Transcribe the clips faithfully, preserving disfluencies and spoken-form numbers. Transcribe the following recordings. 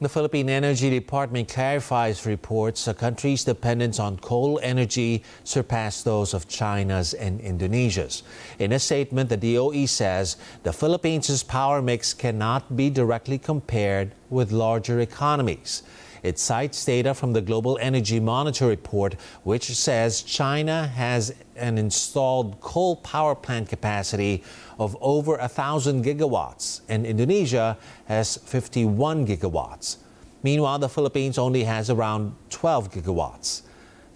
The Philippine Energy Department clarifies reports the country's dependence on coal energy surpassed those of China's and Indonesia's. In a statement, the D O E says the Philippines' power mix cannot be directly compared with larger economies. It cites data from the Global Energy Monitor report, which says China has an installed coal power plant capacity of over one thousand gigawatts, and Indonesia has fifty-one gigawatts. Meanwhile, the Philippines only has around twelve gigawatts.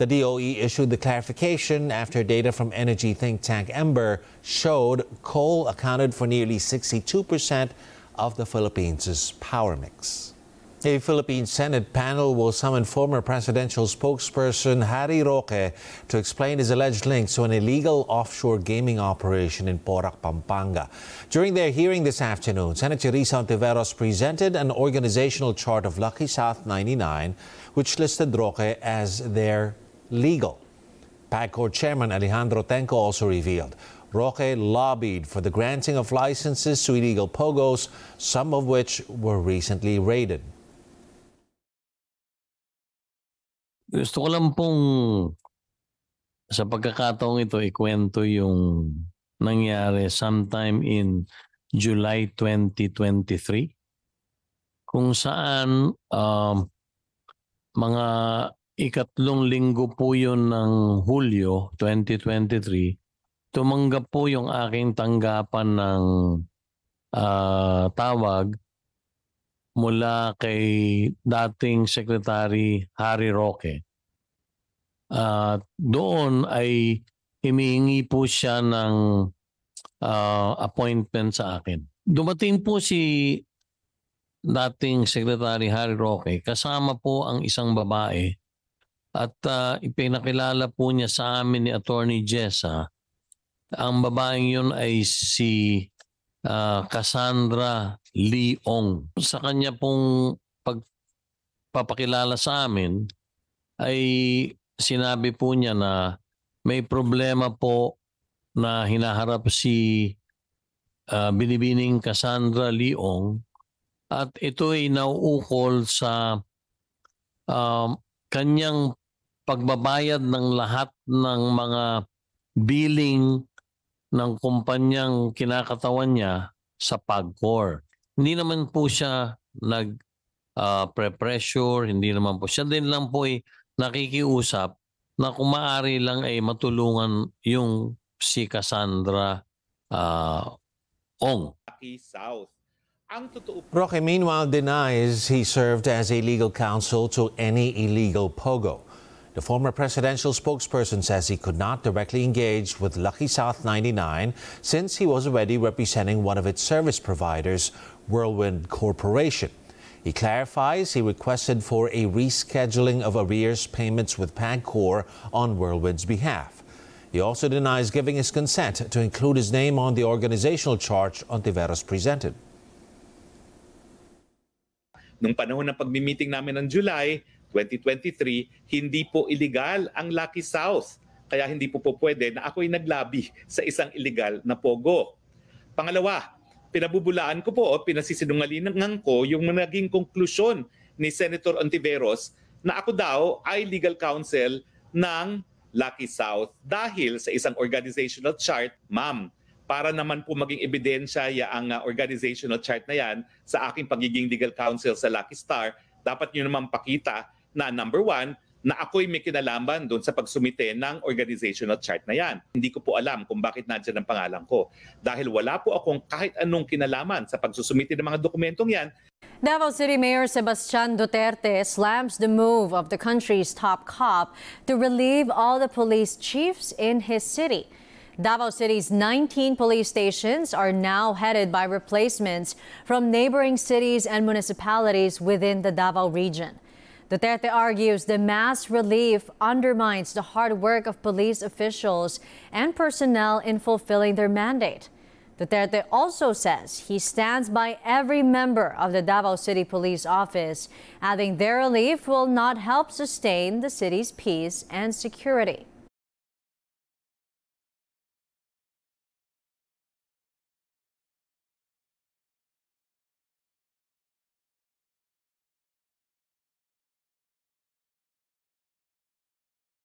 The D O E issued the clarification after data from energy think tank Ember showed coal accounted for nearly sixty-two percent of the Philippines' power mix. A Philippine Senate panel will summon former presidential spokesperson Harry Roque to explain his alleged links to an illegal offshore gaming operation in Porac, Pampanga. During their hearing this afternoon, Senator Risa Hontiveros presented an organizational chart of Lucky South ninety-nine, which listed Roque as their legal. Pagcor Chairman Alejandro Tenko also revealed Roque lobbied for the granting of licenses to illegal pogos, some of which were recently raided. Gusto ko lang pong sa pagkakataong ito ikwento yung nangyari sometime in July twenty twenty-three kung saan um, mga ikatlong linggo po yun ng Hulyo twenty twenty-three tumanggap po yung aking tanggapan ng uh, tawag mula kay dating Secretary Harry Roque. Uh, doon ay hinihingi po siya ng uh, appointment sa akin. Dumating po si dating Secretary Harry Roque kasama po ang isang babae at uh, ipinakilala po niya sa amin ni Attorney Jessa. Ang babaeng yun ay si Uh, Cassandra Liong. Sa kanya pong pagpapakilala sa amin ay sinabi po niya na may problema po na hinaharap si uh, binibining Cassandra Liong at ito ay nauukol sa uh, kanyang pagbabayad ng lahat ng mga billing ng kumpanyang kinakatawan niya sa Pagcor. Hindi naman po siya nag-pre-pressure, uh, hindi naman po siya din lang po ay nakikiusap na kung maaari lang ay matulungan yung si Cassandra uh, Ong. Lucky South. Roque meanwhile denies he served as a legal counsel to any illegal pogo. The former presidential spokesperson says he could not directly engage with Lucky South ninety-nine since he was already representing one of its service providers, Whirlwind Corporation. He clarifies he requested for a rescheduling of arrears payments with Pagcor on Whirlwind's behalf. He also denies giving his consent to include his name on the organizational chart Hontiveros presented. Nung panahon ng pagmi-meeting namin ng July twenty twenty-three, hindi po illegal ang Lucky South. Kaya hindi po po pwede na ako'y naglabi sa isang illegal na pogo. Pangalawa, pinabubulaan ko po o pinasisinungalingan ko yung naging konklusyon ni Senator Hontiveros na ako daw ay legal counsel ng Lucky South dahil sa isang organizational chart, ma'am. Para naman po maging ebidensya ang organizational chart na yan sa aking pagiging legal counsel sa Lucky Star, dapat nyo naman pakita na number one, na ako'y may kinalaman doon sa pagsumite ng organizational chart na yan. Hindi ko po alam kung bakit nandiyan ang pangalan ko dahil wala po akong kahit anong kinalaman sa pagsusumite ng mga dokumentong yan. Davao City Mayor Sebastian Duterte slams the move of the country's top cop to relieve all the police chiefs in his city. Davao City's nineteen police stations are now headed by replacements from neighboring cities and municipalities within the Davao region. Duterte argues the mass relief undermines the hard work of police officials and personnel in fulfilling their mandate. Duterte also says he stands by every member of the Davao City Police Office, adding their relief will not help sustain the city's peace and security.